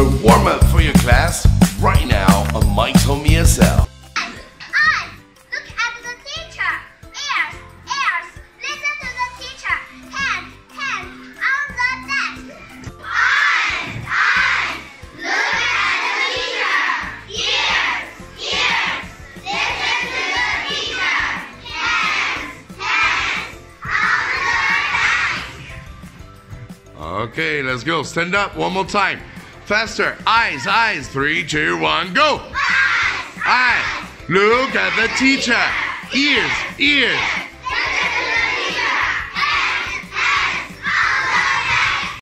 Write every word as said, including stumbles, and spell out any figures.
A warm-up for your class right now on My Home E S L. Okay, let's go. Stand up one more time. Faster. Eyes, eyes. Three, two, one, go. Eyes. Eyes. Look at the teacher. Ears, ears.